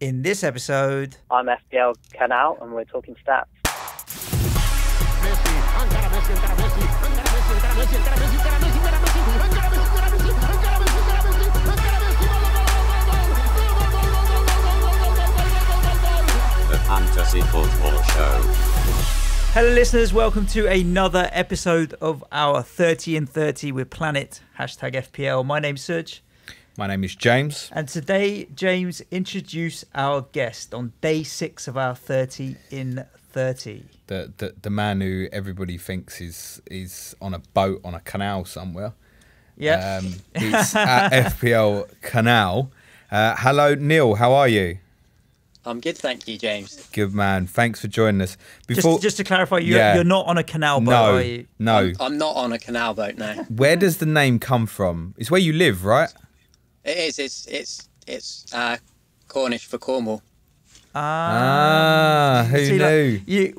In this episode, I'm FPL Canal and we're talking stats. The Fantasy Football Show. Hello listeners, welcome to another episode of our 30 in 30 with Planet, hashtag FPL. My name's Suj. My name is James. And today, James, introduce our guest on day 6 of our 30 in 30. The man who everybody thinks is on a boat on a canal somewhere. Yeah. It's at FPL Canal. Hello, Neil. How are you? I'm good, thank you, James. Good man. Thanks for joining us. Before, just to clarify, you're not on a canal boat, are you? No. I'm not on a canal boat, no. Where does the name come from? It's where you live, right? It is. It's Cornish for Cornwall. Who knew? Like,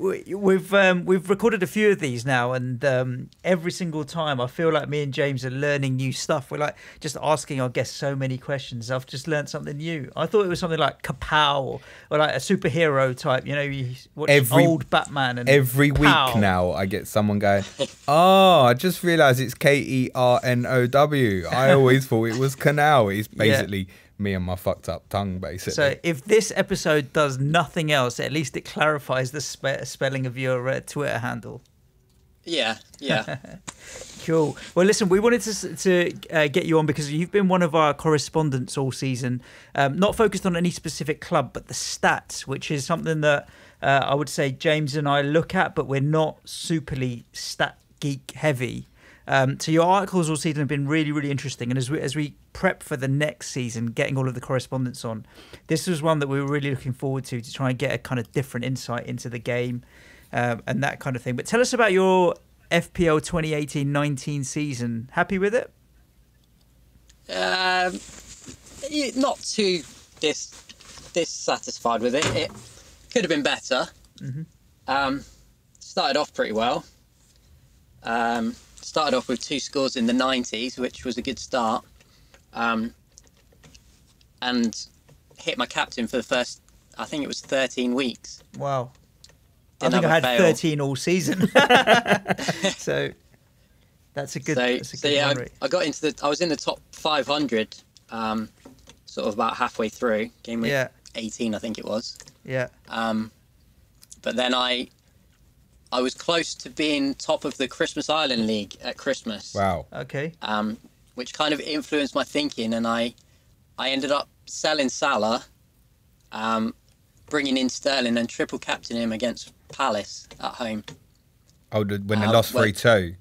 we've recorded a few of these now, and every single time I feel like me and James are learning new stuff. We're like just asking our guests so many questions. I've just learned something new. I thought it was something like Kapow or like a superhero type. You know, you watch old Batman. And every Pow. Week now, I get someone going, "Oh, I just realised it's K-E-R-N-O-W. I always thought it was canal." It's basically. Yeah. Me and my fucked up tongue, basically. So if this episode does nothing else, at least it clarifies the spelling of your Twitter handle. Yeah. Cool. Well, listen, we wanted to get you on because you've been one of our correspondents all season, not focused on any specific club, but the stats, which is something that I would say James and I look at, but we're not superly stat geek heavy. So your articles all season have been really, really interesting. And as we prep for the next season, getting all of the correspondence on, this was one that we were really looking forward to try and get a kind of different insight into the game and that kind of thing. But tell us about your FPL 2018-19 season. Happy with it? Not too dissatisfied with it. It could have been better. Mm-hmm. Started off pretty well. Started off with 2 scores in the 90s, which was a good start, and hit my captain for the first, I think it was 13 weeks. Wow. Didn't I think I had fail. 13 all season. So that's a good. I got into I was in the top 500, sort of about halfway through game week 18, I think it was. Yeah. But then I was close to being top of the Christmas Island League at Christmas. Wow. Okay. Which kind of influenced my thinking, and I ended up selling Salah, bringing in Sterling, and triple captaining him against Palace at home. Oh, when they lost 3-2.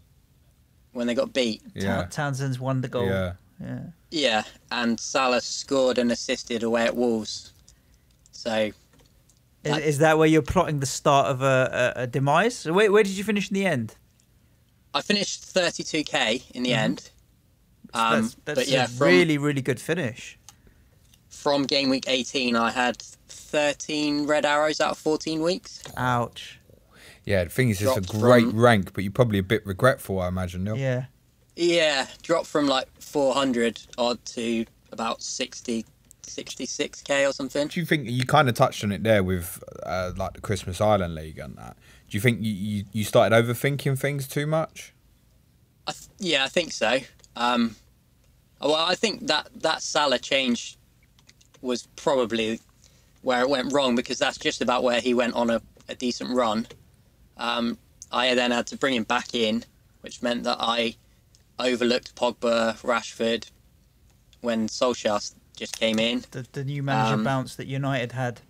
When they got beat. Yeah. Townsend's won the goal. Yeah, and Salah scored and assisted away at Wolves. So. Is that where you're plotting the start of a demise? Where did you finish in the end? I finished 32k in the end. That's a really, really good finish. From game week 18, I had 13 red arrows out of 14 weeks. Ouch. Yeah, the thing is, it's a great rank, but you're probably a bit regretful, I imagine, Neil. Yeah, dropped from like 400 odd to about 66k or something. Do you think you kind of touched on it there with like the Christmas Island League and that? Do you think you started overthinking things too much? I think so. Well, I think that Salah change was probably where it went wrong, because that's just about where he went on a decent run. I then had to bring him back in, which meant that I overlooked Pogba, Rashford when Solskjaer just came in. The new manager bounce that United had.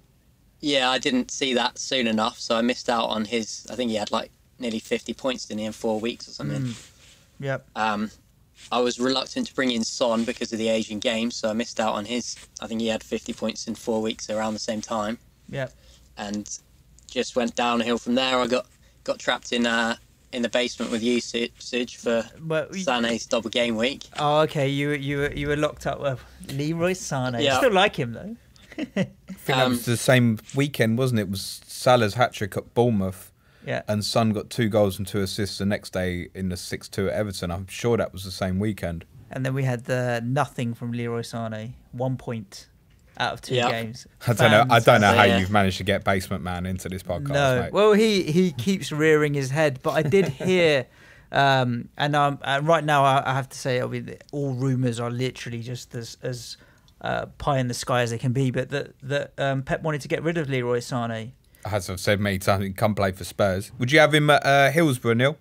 Yeah, I didn't see that soon enough, so I missed out on his. I think he had like nearly 50 points, didn't he, in 4 weeks or something. Yep. I was reluctant to bring in Son because of the Asian games, so I missed out on his. I think he had 50 points in 4 weeks around the same time. Yep. And just went downhill from there. I got trapped in the basement with you, Suj, for Sane's double game week. Oh, okay. You were locked up with Leroy Sane. Yeah. You still like him, though. I think that was the same weekend, wasn't it? It was Salah's hat-trick at Bournemouth. Yeah. And Son got 2 goals and 2 assists the next day in the 6-2 at Everton. I'm sure that was the same weekend. And then we had nothing from Leroy Sane. 1 point. out of two games. I don't know how you've managed to get Basement Man into this podcast. No, mate. Well, he keeps rearing his head, but I did hear, and right now I have to say, I mean, all rumours are literally just as pie in the sky as they can be, but that Pep wanted to get rid of Leroy Sane. As I've said many times, come play for Spurs. Would you have him at Hillsborough, Neil?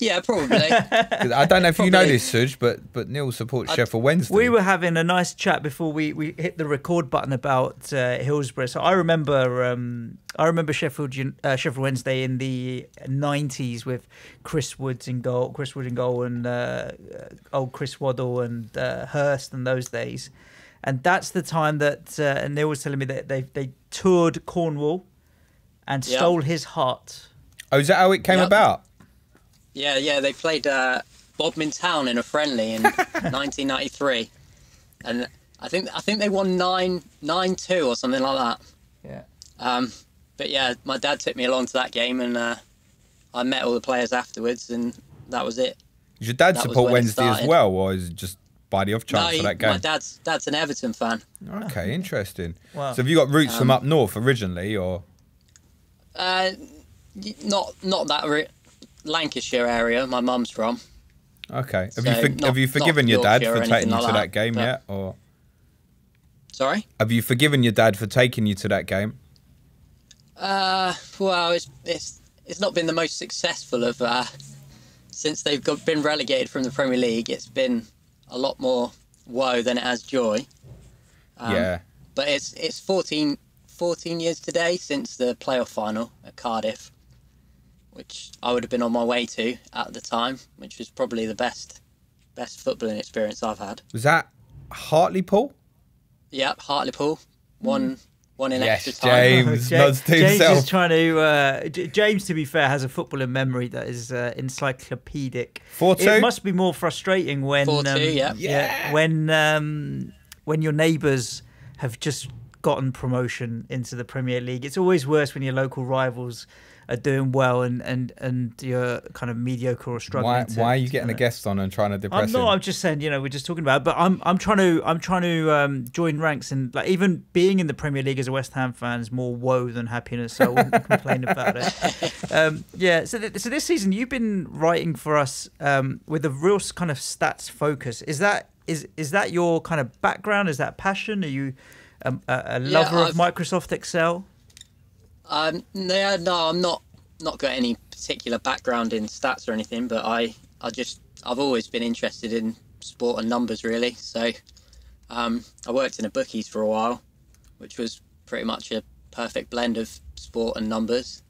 Yeah, probably. I don't know if you know this, Suj, but Neil supports Sheffield Wednesday. We were having a nice chat before we hit the record button about Hillsborough. So I remember Sheffield Wednesday in the 90s with Chris Wood in goal, and old Chris Waddle and Hurst in those days. And that's the time that Neil was telling me that they toured Cornwall and stole his heart. Oh, is that how it came about? Yeah, yeah, they played Bodmin Town in a friendly in 1993, and I think they won 9-2 or something like that. Yeah. But yeah, my dad took me along to that game, and I met all the players afterwards, and that was it. Does your dad support Wednesday as well, or is it just by the off chance for that game? No, my dad's an Everton fan. Okay, interesting. Wow. So have you got roots from up north originally, or? Not that route. Lancashire area, my mum's from. Okay. Have you forgiven your dad for taking you to that game yet? Or sorry? Have you forgiven your dad for taking you to that game? Well, it's not been the most successful of since they've been relegated from the Premier League. It's been a lot more woe than it has joy. Yeah. But it's 14 years today since the playoff final at Cardiff, which I would have been on my way to at the time, which was probably the best footballing experience I've had. Was that Hartlepool? Yep, Hartlepool. One in extra time. James, James is trying to. James, to be fair, has a footballing memory that is encyclopedic. 4-2. It must be more frustrating when 4-2. When your neighbours have just gotten promotion into the Premier League. It's always worse when your local rivals are doing well and you're kind of mediocre or struggling. Why are you getting a guest on and trying to depress him? I'm just saying, you know, we're just talking about it, but I'm trying to join ranks, and like, even being in the Premier League as a West Ham fan is more woe than happiness, so I wouldn't complain about it. So this season you've been writing for us with a real kind of stats focus. Is that your kind of background? Is that passion? Are you a lover of Microsoft Excel? No, I'm not got any particular background in stats or anything, but I've always been interested in sport and numbers, really. So I worked in a bookies for a while, which was pretty much a perfect blend of sport and numbers.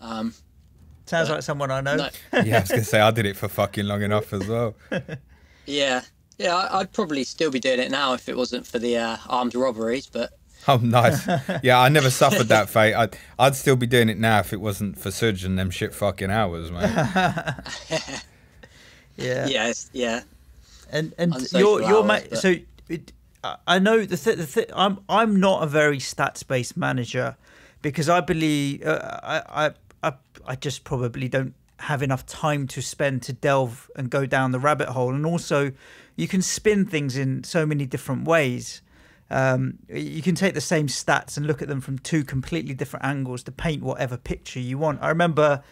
Sounds like someone I know. No. Yeah, I was going to say, I did it for fucking long enough as well. Yeah, I'd probably still be doing it now if it wasn't for the armed robberies, but... Oh, nice. Yeah, I never suffered that fate. I'd still be doing it now if it wasn't for Suj and them shit fucking hours, mate. Yeah. And so I know I'm not a very stats-based manager because I believe I just probably don't have enough time to spend to delve and go down the rabbit hole, and also you can spin things in so many different ways. You can take the same stats and look at them from two completely different angles to paint whatever picture you want. I remember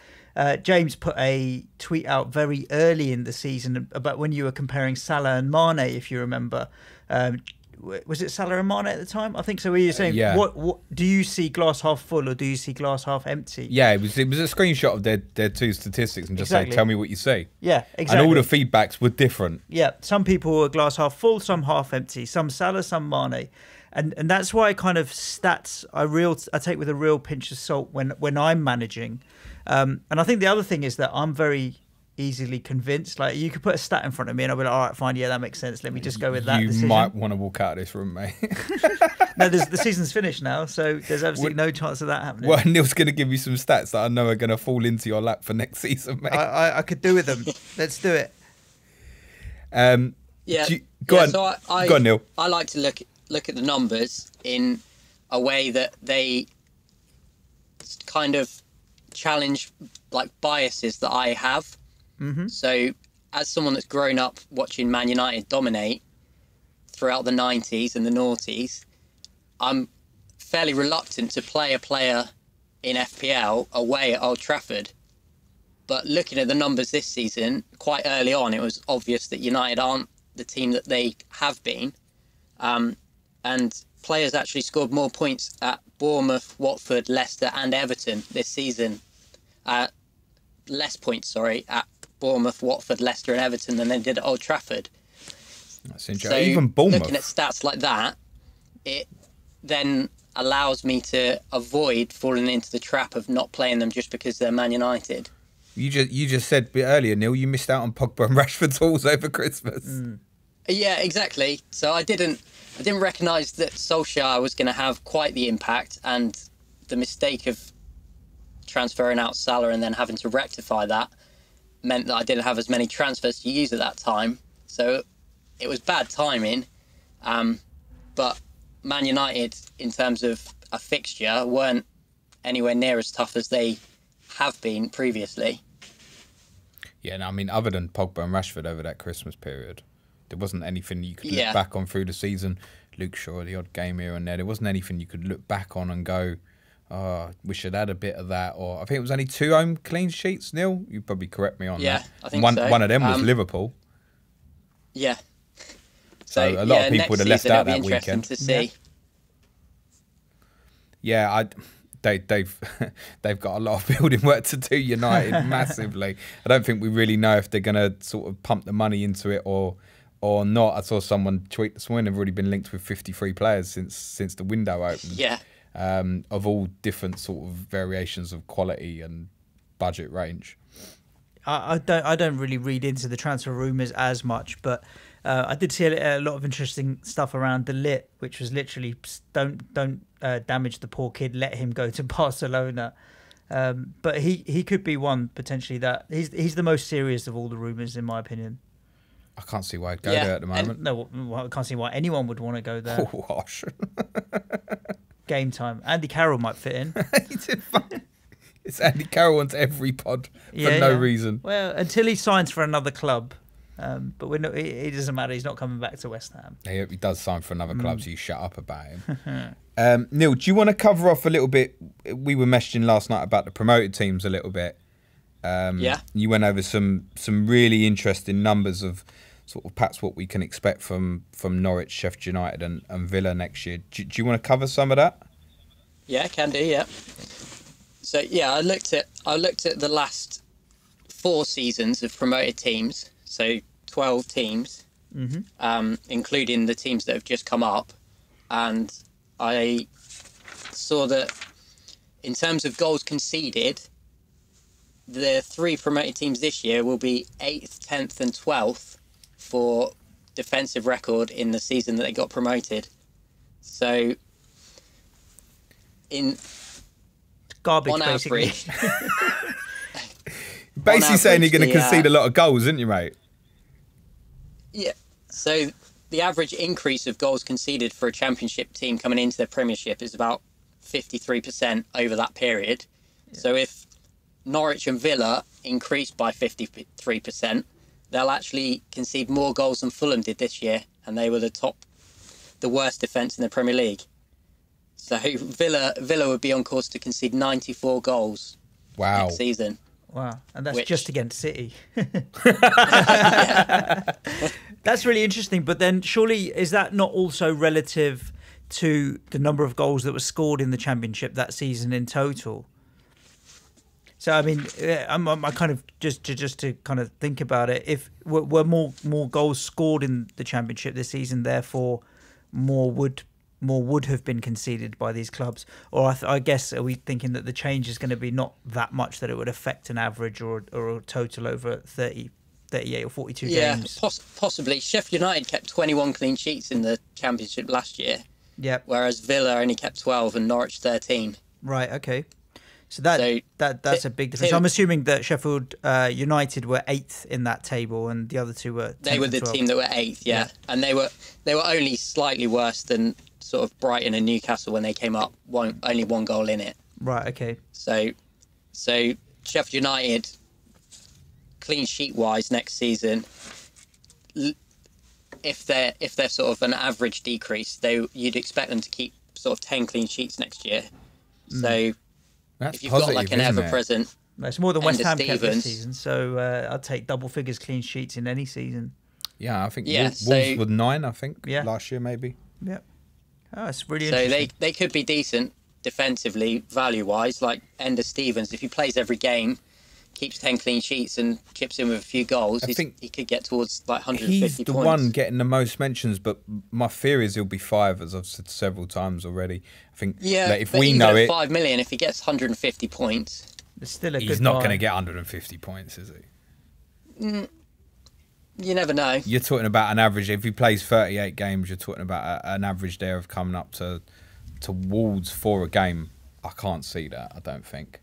James put a tweet out very early in the season about when you were comparing Salah and Mane, if you remember. Was it Salah and Mane at the time? I think so. Were you saying, what do you see glass half full or do you see glass half empty? Yeah, it was a screenshot of their two statistics and just say, tell me what you see. Yeah, exactly. And all the feedbacks were different. Yeah, some people were glass half full, some half empty, some Salah, some Mane, and that's why kind of stats I take with a real pinch of salt when I'm managing, and I think the other thing is that I'm very easily convinced. Like, you could put a stat in front of me and I'll be like, all right, fine, yeah, that makes sense, let me just go with that decision. You might want to walk out of this room, mate. No, the season's finished now, so there's absolutely no chance of that happening. Well, Neil's going to give you some stats that I know are going to fall into your lap for next season, mate. I could do with them. Let's do it. Go on, Neil. I like to look at the numbers in a way that they kind of challenge like biases that I have. Mm-hmm. So as someone that's grown up watching Man United dominate throughout the 90s and the noughties, I'm fairly reluctant to play a player in FPL away at Old Trafford. But looking at the numbers this season, quite early on, it was obvious that United aren't the team that they have been. And players actually scored more points at Bournemouth, Watford, Leicester and Everton this season. Less points, sorry, at Bournemouth, Watford, Leicester and Everton than they did at Old Trafford. That's interesting. So even Bournemouth. Looking at stats like that, it then allows me to avoid falling into the trap of not playing them just because they're Man United. You just said earlier, Neil, you missed out on Pogba and Rashford's hauls over Christmas. Mm. Yeah, exactly. So I didn't recognise that Solskjaer was going to have quite the impact, and the mistake of transferring out Salah and then having to rectify that meant that I didn't have as many transfers to use at that time. So it was bad timing. But Man United, in terms of a fixture, weren't anywhere near as tough as they have been previously. Yeah, no, I mean, other than Pogba and Rashford over that Christmas period, there wasn't anything you could look back on through the season. Luke Shaw, the odd game here and there. There wasn't anything you could look back on and go, oh, we should add a bit of that. Or I think it was only 2 home clean sheets, Neil. You probably correct me on that. I think one of them was Liverpool. Yeah. So a lot of people would have left out that weekend. To see. Yeah, they've got a lot of building work to do, United, massively. I don't think we really know if they're going to sort of pump the money into it or not. I saw someone tweet this morning, they've already been linked with 53 players since the window opened. Yeah. Of all different sort of variations of quality and budget range. I don't really read into the transfer rumours as much, but I did see a lot of interesting stuff around De Ligt, which was literally don't damage the poor kid, let him go to Barcelona. But he could be one potentially that he's the most serious of all the rumours in my opinion. I can't see why I'd go there at the moment. No, I can't see why anyone would want to go there. Oh, gosh. Game time. Andy Carroll might fit in. It's Andy Carroll onto every pod for no reason. Well, until he signs for another club. But we're not, it doesn't matter. He's not coming back to West Ham. He does sign for another club, so you shut up about him. Neil, do you want to cover off a little bit? We were messaging last night about the promoted teams a little bit. You went over some really interesting numbers of sort of perhaps what we can expect from Norwich, Sheffield United and Villa next year. Do you want to cover some of that? Yeah, can do, yeah. So, yeah, I looked at the last 4 seasons of promoted teams. So 12 teams, including the teams that have just come up. And I saw that in terms of goals conceded, the 3 promoted teams this year will be 8th, 10th and 12th for defensive record in the season that they got promoted. So in garbage, on average... Basically saying you're going to concede a lot of goals, isn't you, mate? Yeah. So the average increase of goals conceded for a Championship team coming into their Premiership is about 53% over that period. Yeah. So if Norwich and Villa increased by 53%, they'll actually concede more goals than Fulham did this year, and they were the worst defence in the Premier League. So Villa would be on course to concede 94 goals next season. Wow, and that's just against City. That's really interesting. But then surely is that not also relative to the number of goals that were scored in the Championship that season in total? So, I mean, I kind of just to kind of think about it, if were more goals scored in the Championship this season, therefore more would have been conceded by these clubs? Or I guess, are we thinking that the change is going to be not that much, that it would affect an average or a total over 30, 38 or 42 games? Yeah, possibly. Sheffield United kept 21 clean sheets in the Championship last year. Yeah. Whereas Villa only kept 12 and Norwich 13. Right, okay. So that's a big difference. So I'm assuming that Sheffield United were 8th in that table, and the other two were 10th. They were the team that were 8th, yeah. And they were only slightly worse than sort of Brighton and Newcastle when they came up, only 1 goal in it. Right, okay. So Sheffield United, clean sheet wise next season, if they're sort of an average decrease, you'd expect them to keep sort of 10 clean sheets next year. So that's if you've positive, got like an ever-present, it's more than West Ham kept this season. So I'd take double figures clean sheets in any season. Yeah, I think Wolves with 9, I think, last year maybe. Yeah, oh, it's really interesting. So they could be decent defensively, value-wise, like Ender Stevens. If he plays every game, keeps 10 clean sheets and chips in with a few goals, I think he could get towards like 150 points. He's the one getting the most mentions, but my fear is he'll be 5, as I've said several times already. I think like, if we know it, 5 million, if he gets 150 points, it's still a good not going to get 150 points, is he? You never know. You're talking about an average. If he plays 38 games, you're talking about an average there of coming up to towards 4 a game. I can't see that, I don't think.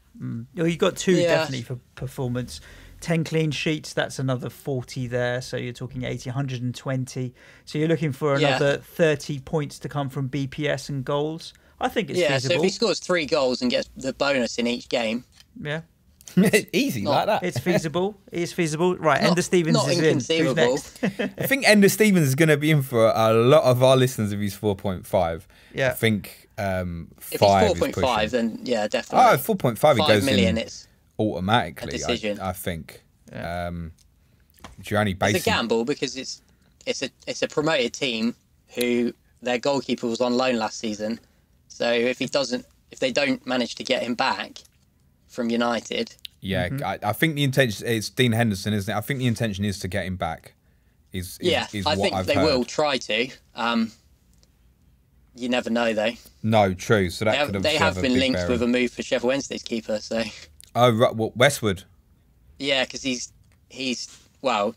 Well, you got 2 definitely for performance. 10 clean sheets, that's another 40 there. So you're talking 80, 120. So you're looking for another 30 points to come from BPS and goals. I think it's feasible. So if he scores 3 goals and gets the bonus in each game. Yeah. Easy like that. It's feasible. It's feasible. Right, Ender Stevens is in. Who's next? I think Ender Stevens is going to be in for a lot of our listeners if he's 4.5. Yeah. I think 5 if he's 4.5, then yeah, definitely. Oh, 4.5, it goes million, in it's automatically, a decision. I think. Yeah. You're only basing... It's a gamble because it's a promoted team who their goalkeeper was on loan last season. So if they don't manage to get him back from United. Yeah, I think the intention is Dean Henderson, isn't it? I think the intention is to get him back. Is I think they will try to. You never know, though. No, true. So that they have been linked with a move for Sheffield Wednesday's keeper. So right, well, Westwood. Yeah, because he's well.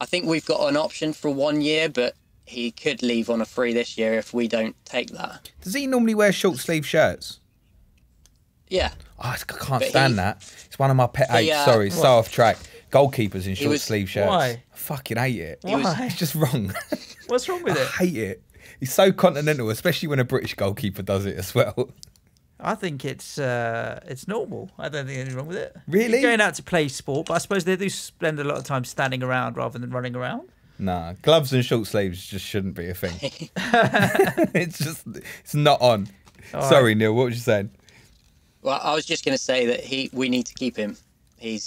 I think we've got an option for 1 year, but he could leave on a free this year if we don't take that. Does he normally wear short sleeve shirts? Yeah. Oh, I can't stand that. It's one of my pet hates. Sorry, so off track. Goalkeepers in short sleeve shirts. Why? I fucking hate it. Why? It's just wrong. What's wrong with it? I hate it. It's so continental, especially when a British goalkeeper does it as well. I think it's normal. I don't think anything wrong with it. Really? You're going out to play sport, but I suppose they do spend a lot of time standing around rather than running around. Nah, gloves and short sleeves just shouldn't be a thing. It's not on. All sorry, right. Neil, what were you saying? Well, I was just going to say that we need to keep him. He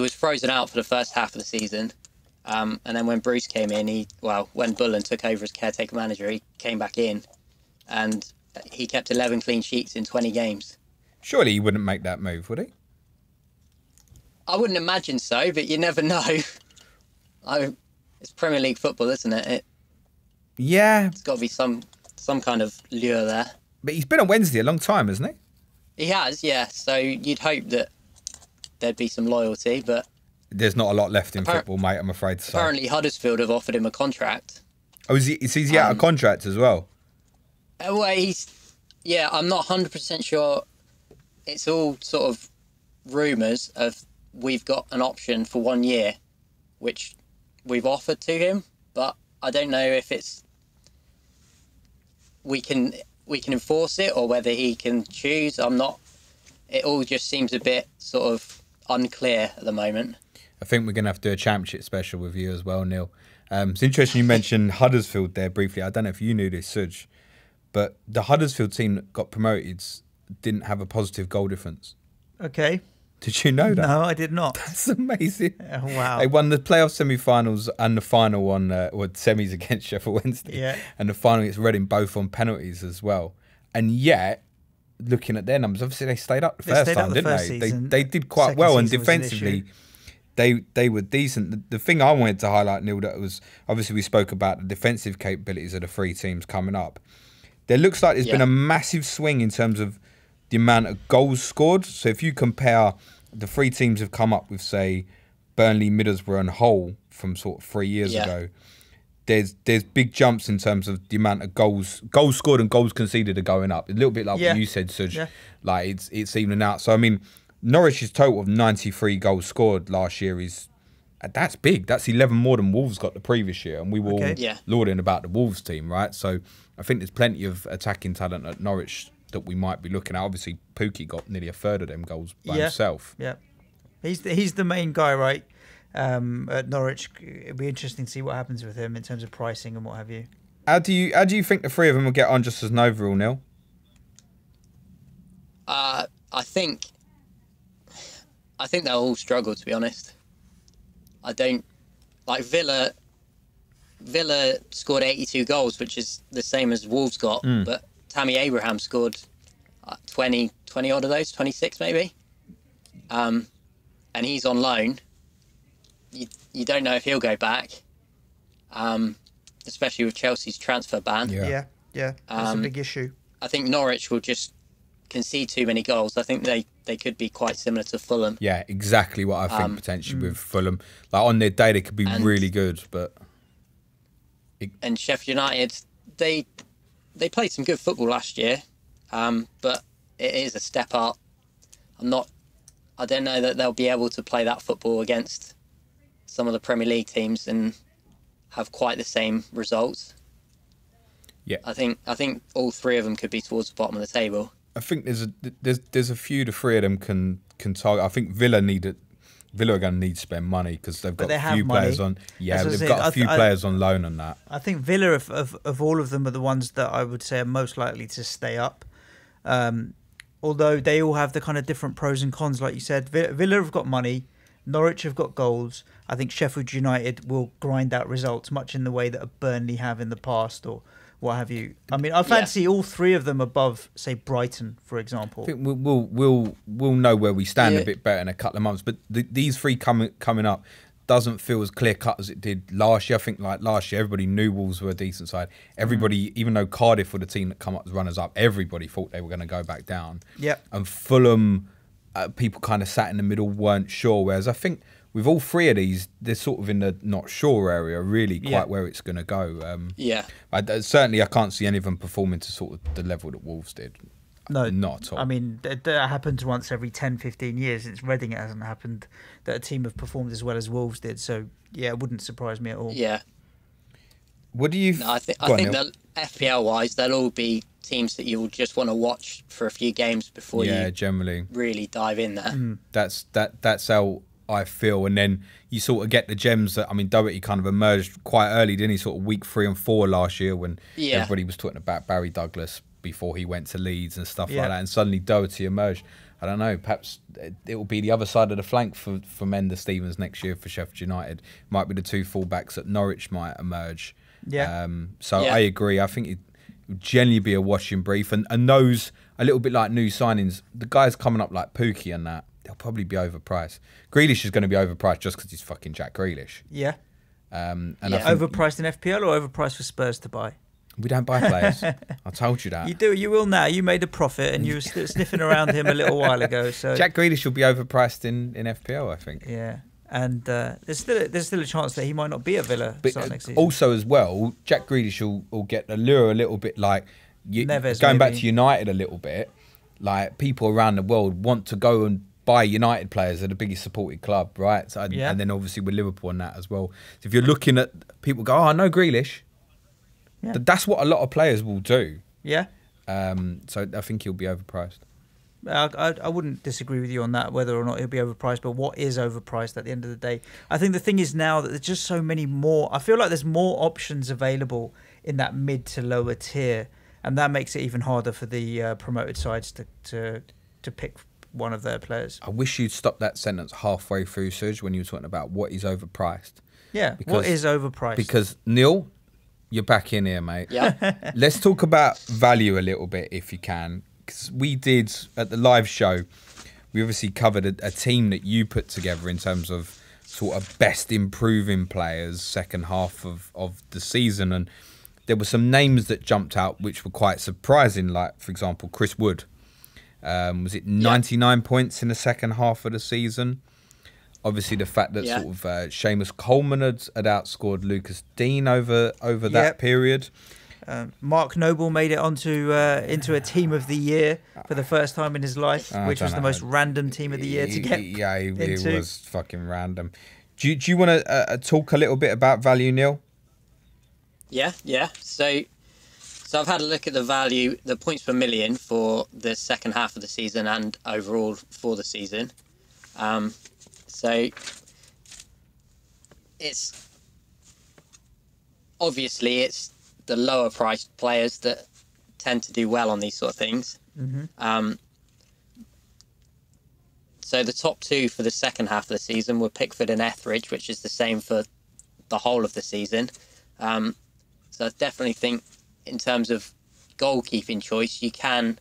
was frozen out for the first half of the season, and then when Bruce came in, when Bullen took over as caretaker manager, he came back in, and he kept 11 clean sheets in 20 games. Surely he wouldn't make that move, would he? I wouldn't imagine so, but you never know. It's Premier League football, isn't it? It's got to be some kind of lure there. But he's been on Wednesday a long time, hasn't he? He has, yeah. So you'd hope that there'd be some loyalty, but... There's not a lot left in football, mate, I'm afraid to say. Apparently Huddersfield have offered him a contract. Oh, is he out of contract as well? Well, I'm not 100% sure. It's all sort of rumours of we've got an option for 1 year, which we've offered to him, but I don't know if it's... We can enforce it or whether he can choose. It all just seems a bit sort of unclear at the moment. I think we're going to have to do a championship special with you as well, Neil. It's interesting you mentioned Huddersfield there briefly. I don't know if you knew this, Suj, but the Huddersfield team that got promoted didn't have a positive goal difference. Okay. Did you know that? No, I did not. That's amazing. Oh, wow. They won the playoff semi-finals and the final on semis against Sheffield Wednesday. Yeah. And the final gets Reading both on penalties as well. And yet, looking at their numbers, obviously they stayed up the first time, didn't they? They did quite well, and defensively they were decent. The thing I wanted to highlight, Neil, that was obviously we spoke about the defensive capabilities of the 3 teams coming up. There looks like there's been a massive swing in terms of the amount of goals scored. So if you compare the 3 teams have come up with, say, Burnley, Middlesbrough and Hull from sort of 3 years ago, there's big jumps in terms of the amount of goals scored and goals conceded are going up. A little bit like what you said, Suj. Yeah. Like it's evening out. So I mean, Norwich's total of 93 goals scored last year is that's big. That's 11 more than Wolves got the previous year, and we were all lauding about the Wolves team, right? So I think there's plenty of attacking talent at Norwich that we might be looking at. Obviously, Pookie got nearly a third of them goals by himself. Yeah, he's the main guy, right? at Norwich. It'll be interesting to see what happens with him in terms of pricing and what have you. How do you think the three of them will get on just as an overall, Neil? I think they'll all struggle, to be honest. I don't like Villa. Villa scored 82 goals, which is the same as Wolves got, but Tammy Abraham scored 20 odd of those, 26 maybe. And he's on loan. You don't know if he'll go back, especially with Chelsea's transfer ban. Yeah. That's a big issue. I think Norwich will just concede too many goals. I think they could be quite similar to Fulham. Yeah, exactly what I think potentially with Fulham. Like on their day, they could be really good, but... And Sheffield United, they played some good football last year, but it is a step up. I don't know that they'll be able to play that football against some of the Premier League teams and have quite the same results. Yeah, I think all three of them could be towards the bottom of the table. I think there's a few the three of them can target. I think Villa are going to need to spend money because they've got a few players on. Yeah, they've got a few players on loan on that. I think Villa, of all of them, are the ones that I would say are most likely to stay up. Although they all have the kind of different pros and cons, like you said. Villa have got money. Norwich have got goals. I think Sheffield United will grind out results, much in the way that a Burnley have in the past or what have you. I mean, I fancy all three of them above, say, Brighton, for example. I think we'll know where we stand a bit better in a couple of months. But these three coming up doesn't feel as clear cut as it did last year. I think like last year, everybody knew Wolves were a decent side. Everybody, even though Cardiff were the team that come up as runners up, everybody thought they were going to go back down. Yeah. And Fulham, people kind of sat in the middle, weren't sure. Whereas I think with all three of these, they're sort of in the not sure area, really, quite where it's going to go. Certainly, I can't see any of them performing to sort of the level that Wolves did. No, not at all. I mean, that happens once every 10, 15 years. It's Reading, it hasn't happened that a team have performed as well as Wolves did. So, yeah, it wouldn't surprise me at all. Yeah. What do you... I think that FPL-wise, they'll all be teams that you'll just want to watch for a few games before you generally really dive in there. That's how I feel. And then you sort of get the gems that, I mean, Doherty kind of emerged quite early, didn't he? Sort of week 3 and 4 last year when everybody was talking about Barry Douglas before he went to Leeds and stuff like that. And suddenly Doherty emerged. I don't know, perhaps it will be the other side of the flank for Mendes Stevens next year for Sheffield United. Might be the two fullbacks at Norwich might emerge. Yeah. I agree. I think it would generally be a watching brief. And those, a little bit like new signings, the guys coming up like Pookie and that, they'll probably be overpriced. Grealish is going to be overpriced just because he's fucking Jack Grealish. Yeah. Overpriced in FPL or overpriced for Spurs to buy? We don't buy players. I told you that. You do. You will now. You made a profit and you were sniffing around him a little while ago. So Jack Grealish will be overpriced in FPL, I think. Yeah. And there's still a chance that he might not be at Villa next season. Also as well, Jack Grealish will get the lure a little bit like... Neves, going back to United a little bit, like people around the world want to go and buy United players. They're the biggest supported club, right? So, and then obviously with Liverpool and that as well. So if you're looking at... People go, oh, I know Grealish. Yeah. That's what a lot of players will do. Yeah. So I think he'll be overpriced. I wouldn't disagree with you on that, whether or not he'll be overpriced, but what is overpriced at the end of the day? I think the thing is now that there's just so many more... I feel like there's more options available in that mid to lower tier, and that makes it even harder for the promoted sides to pick one of their players. I wish you'd stopped that sentence halfway through, Suj, when you were talking about what is overpriced. Yeah, what is overpriced? Because, Neil... You're back in here, mate. Yeah. Let's talk about value a little bit, if you can. Because we did, at the live show, we obviously covered a team that you put together in terms of sort of best improving players second half of the season. And there were some names that jumped out which were quite surprising. Like, for example, Chris Wood. Was it 99 points in the second half of the season? Obviously, the fact that sort of Seamus Coleman had outscored Lucas Dean over that period. Mark Noble made it onto into a team of the year for the first time in his life, which was the most random team of the year to get. Yeah, it was fucking random. Do you want to talk a little bit about value, Neil? Yeah. So I've had a look at the value, the points per million for the second half of the season and overall for the season. So it's obviously it's the lower priced players that tend to do well on these sort of things. Mm-hmm. So the top two for the second half of the season were Pickford and Etheridge, which is the same for the whole of the season. So I definitely think in terms of goalkeeping choice, you can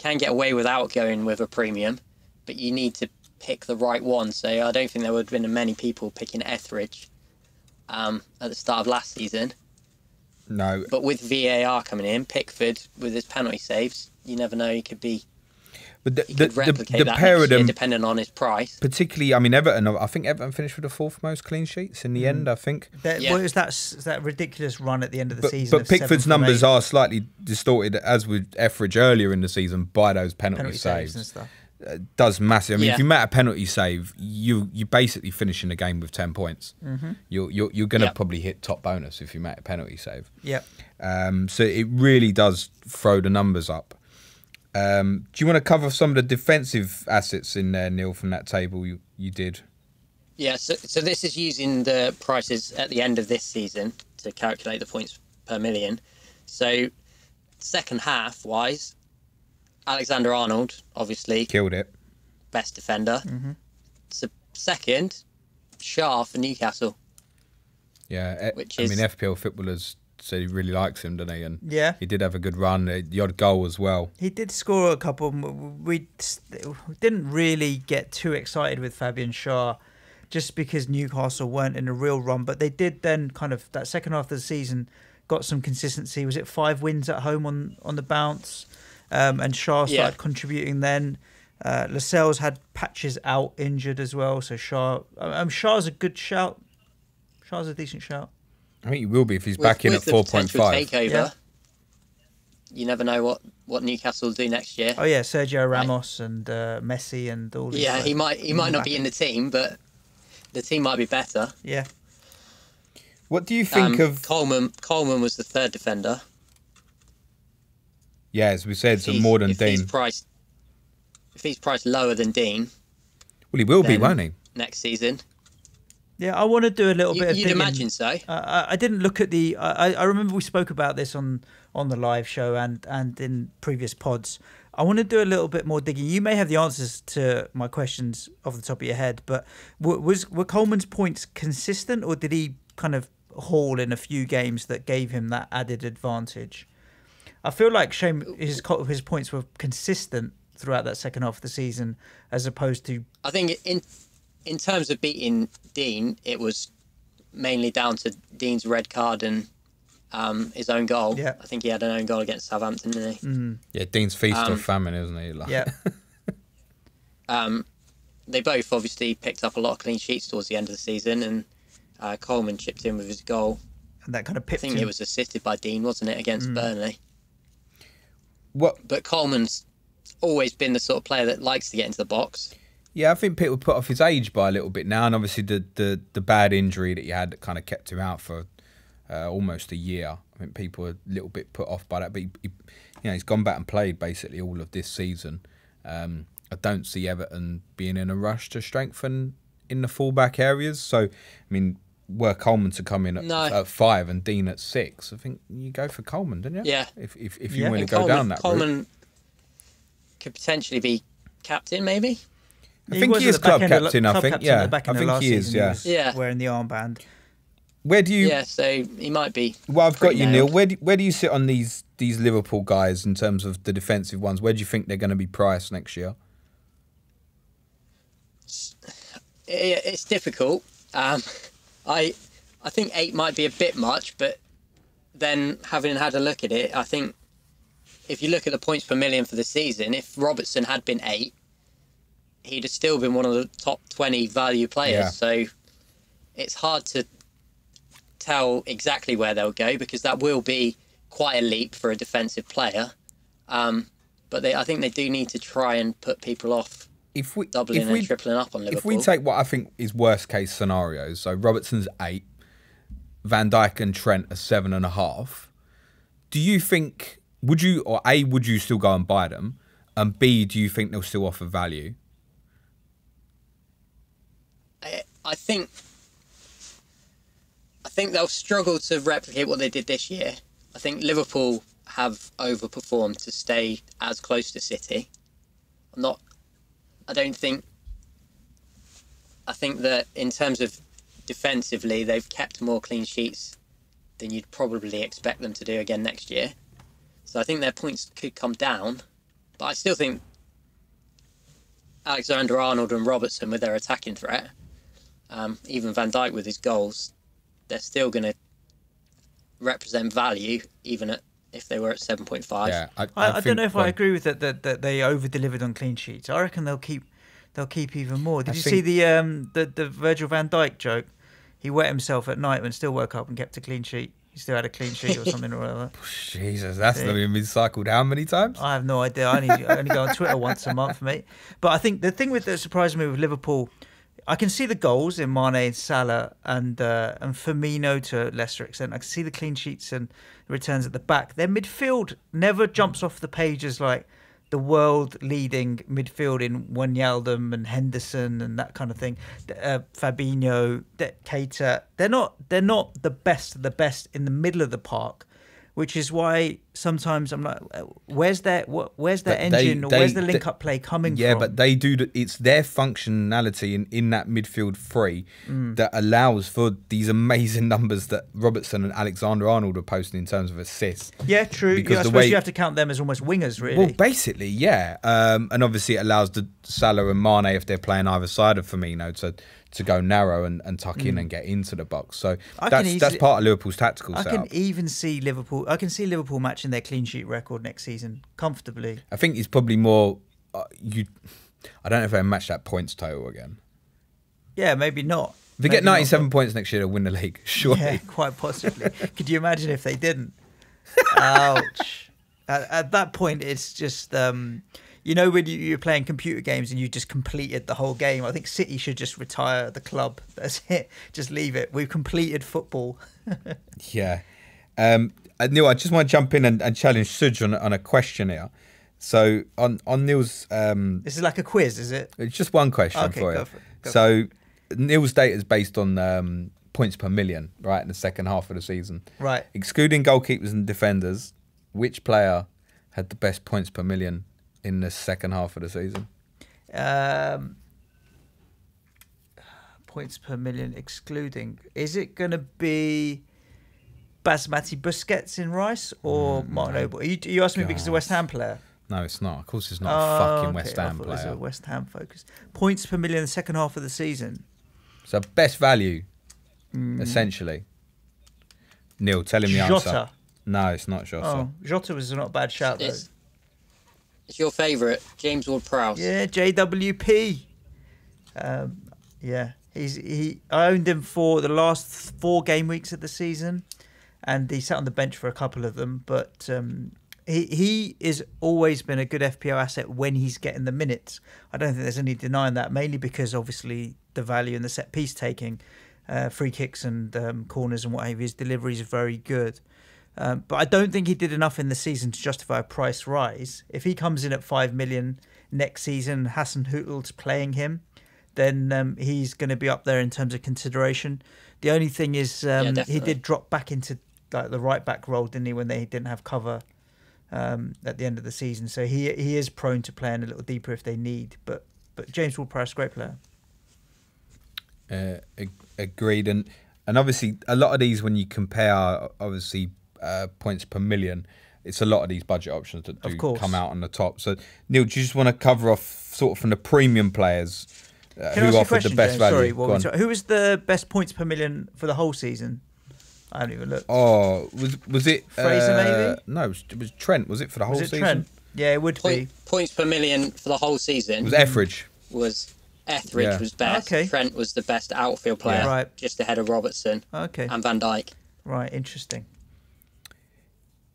get away without going with a premium, but you need to pick the right one. So I don't think there would have been many people picking Etheridge at the start of last season. No. But with VAR coming in, Pickford, with his penalty saves, you never know, he could be... But he could replicate that depending on his price. Particularly, I mean, Everton, I think Everton finished with the fourth most clean sheets in the end, I think. Yeah. Well, it was that ridiculous run at the end of the season. But Pickford's numbers are slightly distorted, as with Etheridge earlier in the season, by those penalty saves and stuff. Does massive. I mean, if you met a penalty save, you basically finish in the game with 10 points. Mm-hmm. You're going to probably hit top bonus if you met a penalty save. Yep. So it really does throw the numbers up. Do you want to cover some of the defensive assets in there, Neil, from that table you did? Yeah. So this is using the prices at the end of this season to calculate the points per million. So second half wise, Alexander-Arnold, obviously. Killed it. Best defender. Mm-hmm. So second, Shah for Newcastle. Yeah, I mean, FPL footballers said he really likes him, didn't he? And yeah, he did have a good run, the odd goal as well. He did score a couple. We didn't really get too excited with Fabian Shah just because Newcastle weren't in a real run, but they did then kind of, that second half of the season, got some consistency. Was it 5 wins at home on the bounce? And Shah started contributing then. Lascelles had patches out, injured as well. So Shah's a good shout. Shah's a decent shout. I think he will be if he's back in at 4.5. Yeah. You never know what Newcastle will do next year. Oh yeah, Sergio Ramos and Messi and all these. Yeah, he might not be in the team, but the team might be better. Yeah. What do you think of Coleman? Coleman was the third defender. Yeah, as we said, so more than Dean. If he's priced lower than Dean... Well, he will be, won't he? Next season. Yeah, I want to do a little bit of digging. You'd imagine so. I didn't look at the... I remember we spoke about this on the live show and in previous pods. I want to do a little bit more digging. You may have the answers to my questions off the top of your head, but were Coleman's points consistent, or did he kind of haul in a few games that gave him that added advantage? I feel like his points were consistent throughout that second half of the season, as opposed to... I think in terms of beating Dean, it was mainly down to Dean's red card and his own goal. Yeah. I think he had an own goal against Southampton, didn't he? Mm. Yeah, Dean's feast of famine, isn't he? Like... Yeah. They both obviously picked up a lot of clean sheets towards the end of the season, and Coleman chipped in with his goal. And that kind of pipped him. I think it was assisted by Dean, wasn't it, against Burnley? But Coleman's always been the sort of player that likes to get into the box. Yeah, I think people put off his age by a little bit now, and obviously the bad injury that he had that kind of kept him out for almost a year. I think people are a little bit put off by that, but he's gone back and played basically all of this season. I don't see Everton being in a rush to strengthen in the fullback areas. So, I mean, were Coleman to come in at 5 and Dean at 6, I think you go for Coleman, didn't you? Yeah. If you want to go down that route. Coleman could potentially be captain, maybe? I think he is club captain, I think. Yeah, I think he is, yeah. Yeah. Wearing the armband. Where do you... Yeah, so he might be... Well, I've got you, Neil. Where do you sit on these Liverpool guys in terms of the defensive ones? Where do you think they're going to be priced next year? It's difficult. I think 8 might be a bit much, but then having had a look at it, I think if you look at the points per million for the season, if Robertson had been 8, he'd have still been one of the top 20 value players. Yeah. So it's hard to tell exactly where they'll go, because that will be quite a leap for a defensive player. But I think they do need to try and put people off. Doubling and tripling up on Liverpool. If we take what I think is worst case scenarios, so Robertson's 8, Van Dijk and Trent are 7.5. Do you think, would you still go and buy them? And B, do you think they'll still offer value? I think think they'll struggle to replicate what they did this year. I think Liverpool have overperformed to stay as close to City. I think that in terms of defensively, they've kept more clean sheets than you'd probably expect them to do again next year. So I think their points could come down, but I still think Alexander-Arnold and Robertson with their attacking threat, even Van Dijk with his goals, they're still going to represent value even at, if they were at 7.5. Yeah, I don't know if I agree with that, that they over-delivered on clean sheets. I reckon they'll keep even more. Did you see the Virgil van Dijk joke? He wet himself at night and still woke up and kept a clean sheet. He still had a clean sheet or something or whatever. Jesus, that's not even been cycled how many times? I have no idea. I only go on Twitter once a month, mate. But I think the thing that surprised me with Liverpool, I can see the goals in Mane and Salah and Firmino to a lesser extent. I can see the clean sheets and the returns at the back. Their midfield never jumps off the page as like the world-leading midfield in Wijnaldum and Henderson and that kind of thing, Fabinho, Keita. They're not the best of the best in the middle of the park, which is why sometimes I'm like, where's their engine, or where's the link-up play coming from? Yeah, but they do. It's their functionality in that midfield three that allows for these amazing numbers that Robertson and Alexander-Arnold are posting in terms of assists. Yeah, true. Because I suppose you have to count them as almost wingers, really. Well, basically, yeah. And obviously, it allows the Salah and Mane, if they're playing either side of Firmino, to go narrow and tuck in and get into the box. So that's part of Liverpool's tactical setup. I can see Liverpool matching their clean sheet record next season comfortably. I think it's probably more I don't know if they match that points total again. Yeah, maybe not. If they get 97 points next year, they'll win the league, surely. Yeah, quite possibly. Could you imagine if they didn't? Ouch. At that point, it's just you know, when you're playing computer games and you just completed the whole game. I think City should just retire the club. That's it. Just leave it. We've completed football. Yeah. Neil, I just want to jump in and challenge Suj on a question here. So on Neil's... this is like a quiz, is it? It's just one question for you. Neil's data is based on points per million, right, in the second half of the season. Right. Excluding goalkeepers and defenders, which player had the best points per million in the second half of the season? Points per million excluding. Is it going to be Basmati Busquets in Rice or Martin Noble? You asked me because it's a West Ham player. No, it's not. Of course, it's not a fucking West Ham player. It was a West Ham focus. Points per million in the second half of the season. So best value, essentially. Neil, tell him the answer. No, it's not Jota. Oh, Jota was not a bad shout, though. It's your favourite, James Ward-Prowse. Yeah, JWP. Yeah, I owned him for the last 4 game weeks of the season. And he sat on the bench for a couple of them, but he is always been a good FPL asset when he's getting the minutes. I don't think there's any denying that, mainly because obviously the value in the set piece taking, free kicks and corners and what have you, his deliveries are very good. But I don't think he did enough in the season to justify a price rise. If he comes in at 5 million next season, Hassan Hüttl's playing him, then he's going to be up there in terms of consideration. The only thing is he did drop back into like the right back role, didn't he, when they didn't have cover at the end of the season. So he is prone to playing a little deeper if they need. But James Ward-Prowse, great player. Agreed, and obviously a lot of these, when you compare obviously points per million, it's a lot of these budget options that do come out on the top. So Neil, do you just want to cover off sort of from the premium players who offered the best value? Sorry, who was the best points per million for the whole season? I haven't even looked. Oh, was it Fraser maybe? No, it was Trent. Was it for the whole season? Trent? Yeah, it would be. Points per million for the whole season. Was Etheridge? Was best. Okay. Trent was the best outfield player, just ahead of Robertson. Okay. And Van Dijk. Right, interesting.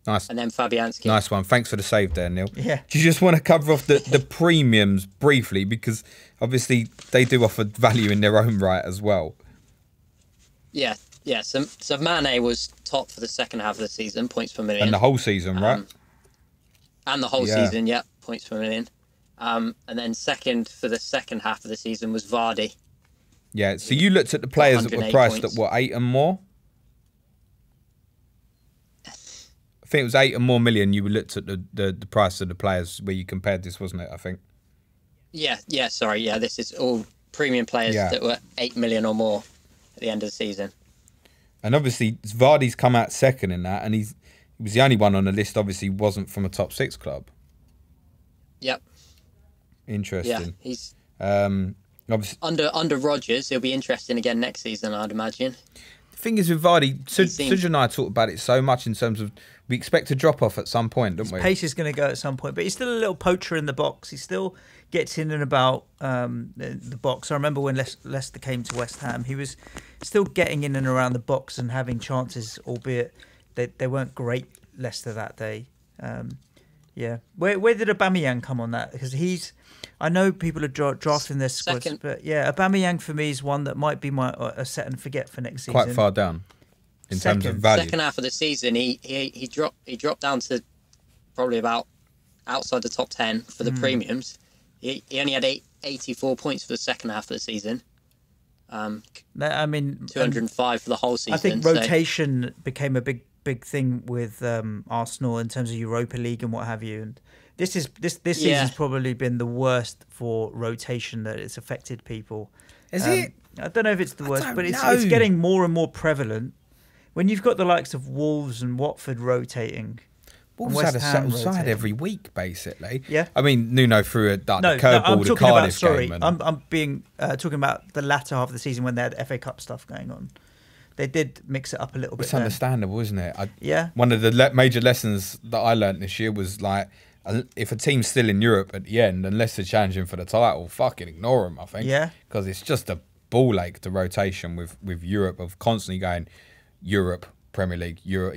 Nice. And then Fabianski. Nice one. Thanks for the save there, Neil. Yeah. Do you just want to cover off the premiums briefly, because obviously they do offer value in their own right as well? Yeah. Yeah, so Mane was top for the second half of the season, points per million. And the whole season, right? And the whole season, yeah, points per million. And then second for the second half of the season was Vardy. Yeah, so you looked at the players that were priced at, what, 8 and more? think it was 8 or more million. You looked at the price of the players where you compared this, wasn't it? I think. Yeah. Yeah. Sorry. Yeah. This is all premium players that were 8 million or more at the end of the season. And obviously Vardy's come out second in that, and he was the only one on the list. Obviously, wasn't from a top six club. Yep. Interesting. Yeah. He's. Obviously, under Rodgers, it'll be interesting again next season, I'd imagine. The thing is with Vardy, Suj and I talked about it so much in terms of we expect a drop off at some point, don't we? His pace is going to go at some point, but he's still a little poacher in the box. He still gets in and about the box. I remember when Leicester came to West Ham, he was still getting in and around the box and having chances, albeit they weren't great. Leicester that day. Yeah, where did Aubameyang come on that? Because he's, I know people are drafting their squads, but yeah, Aubameyang for me is one that might be my a set and forget for next season. Quite far down in terms of value. Second half of the season, he dropped down to probably about outside the top 10 for the premiums. He only had 84 points for the second half of the season. I mean, 205 for the whole season. I think rotation became a big thing with Arsenal in terms of Europa League and what have you, and this season's probably been the worst for rotation that it's affected people. Is it? I don't know if it's the worst, but it's getting more and more prevalent when you've got the likes of Wolves and Watford rotating. Wolves had a settled side every week, basically. Yeah, I mean Nuno threw a curveball to Cardiff game. And I'm being talking about the latter half of the season when they had FA Cup stuff going on. They did mix it up a little bit. It's understandable, isn't it? Yeah. One of the major lessons that I learned this year was like, if a team's still in Europe at the end, unless they're challenging for the title, fucking ignore them, I think. Yeah. Because it's just a ball ache, the rotation with Europe, of constantly going Europe, Premier League, Europe.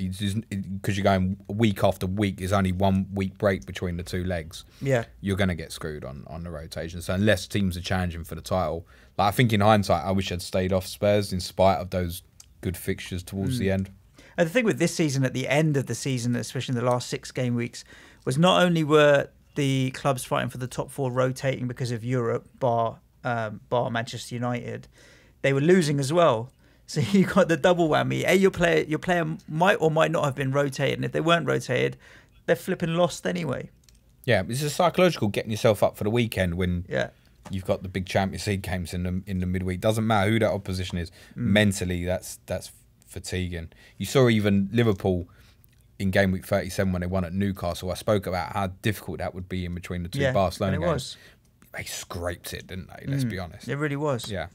Because you're going week after week, there's only 1 week break between the two legs. Yeah. You're going to get screwed on the rotation. So unless teams are challenging for the title, like, I think in hindsight, I wish I'd stayed off Spurs in spite of those good fixtures towards the end. And the thing with this season, at the end of the season, especially in the last 6 game weeks, was not only were the clubs fighting for the top 4 rotating because of Europe, bar Manchester United, they were losing as well. So you got the double whammy. A, your player might or might not have been rotated, and if they weren't rotated, they're flipping lost anyway. Yeah, it's a psychological getting yourself up for the weekend when you've got the big Champions League games in the midweek. Doesn't matter who that opposition is. Mentally, that's fatiguing. You saw even Liverpool in game week 37 when they won at Newcastle. I spoke about how difficult that would be in between the two Barcelona games. Was. They scraped it, didn't they? Let's be honest. It really was. Yeah.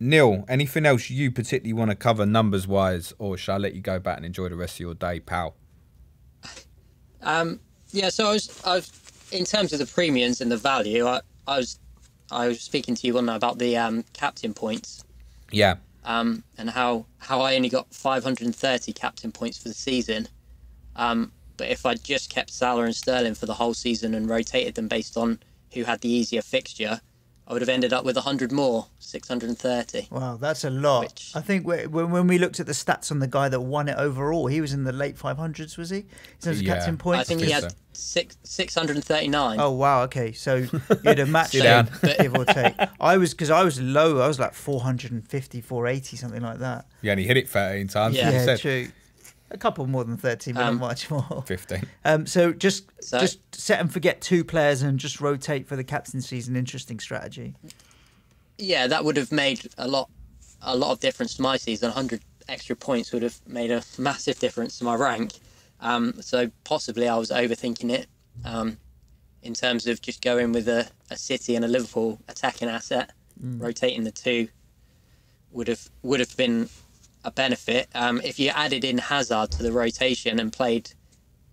Neil, anything else you particularly want to cover numbers-wise, or shall I let you go back and enjoy the rest of your day, pal? Yeah, so I've in terms of the premiums and the value, I was speaking to you one night about the captain points. Yeah. And how I only got 530 captain points for the season, but if I just kept Salah and Sterling for the whole season and rotated them based on who had the easier fixture, I would have ended up with 100 more, 630. Wow, that's a lot. Which, I think when we looked at the stats on the guy that won it overall, he was in the late 500s, was he? In terms of captain points? I think he had 639. Oh, wow, okay. So you'd have matched him, give or take. Because I was low, I was like 450, 480, something like that. Yeah, and he hit it 13 times. Yeah, true. A couple more than 13, but not much more. 15. So just set and forget 2 players and just rotate for the captaincy is an interesting strategy. Yeah, that would have made a lot of difference to my season. 100 extra points would have made a massive difference to my rank. So possibly I was overthinking it in terms of just going with a City and a Liverpool attacking asset. Rotating the two would have been a benefit. If you added in Hazard to the rotation and played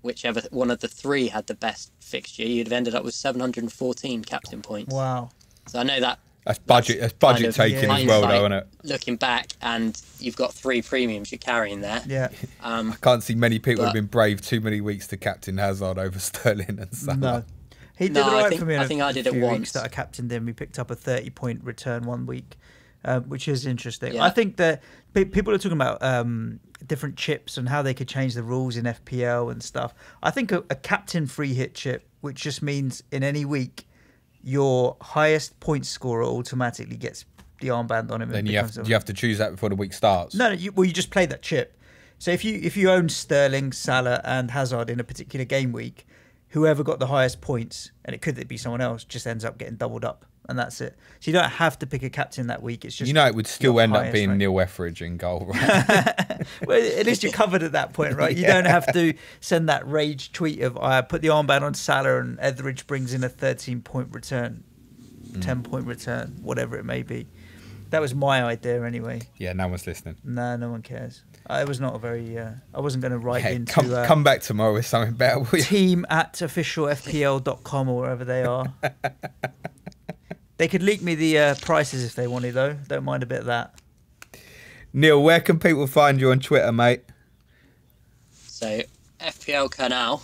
whichever one of the 3 had the best fixture, you'd have ended up with 714 captain points. Wow. So I know that's budget taking as well, though, isn't it? Looking back, and you've got 3 premiums you're carrying there. Yeah. I can't see many people have been brave too many weeks to captain Hazard over Sterling and Salah. No. He did for me. I think I did it once that I captained him. We picked up a 30-point return 1 week. Which is interesting. Yeah. I think that people are talking about different chips and how they could change the rules in FPL and stuff. I think a captain free hit chip, which just means in any week, your highest point scorer automatically gets the armband on him. Then you have to choose that before the week starts. No, you just play that chip. So if you own Sterling, Salah and Hazard in a particular game week, whoever got the highest points, and it could be someone else, just ends up getting doubled up. And that's it. So you don't have to pick a captain that week. It's just, you know, it would still end up being Neil Etheridge in goal, right? Well, at least you're covered at that point, right? You don't have to send that rage tweet of, I put the armband on Salah and Etheridge brings in a 13-point return, 10-point return, whatever it may be. That was my idea anyway. Yeah, no one's listening. No, no one cares. I was not a very... I wasn't going to write into... Come back tomorrow with something better. Team at officialfpl.com or wherever they are. They could leak me the prices if they wanted, though. Don't mind a bit of that. Neil, where can people find you on Twitter, mate? So, FPL Canal,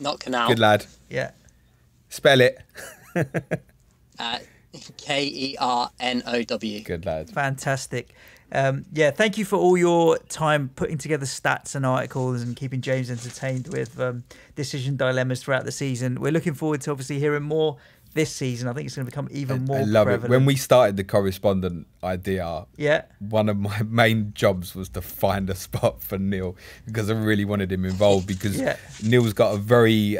not Canal. Good lad. Yeah. Spell it. Kernow. Good lad. Fantastic. Yeah, thank you for all your time putting together stats and articles and keeping James entertained with decision dilemmas throughout the season. We're looking forward to obviously hearing more this season. I think it's going to become even more prevalent. I love it. When we started the correspondent idea, one of my main jobs was to find a spot for Neil because I really wanted him involved because Neil's got a very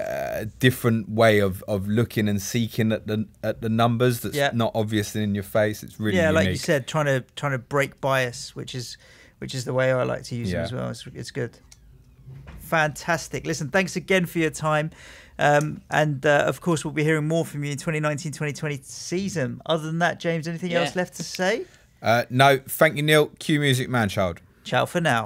different way of looking and seeking at the numbers that's not obvious in your face. It's really unique. Like you said, trying to break bias, which is the way I like to use it as well. It's good. Fantastic. Listen, thanks again for your time. And of course we'll be hearing more from you in 2019-2020 season. Other than that, James, anything else left to say? No, thank you, Neil. Cue music, man child. Ciao for now.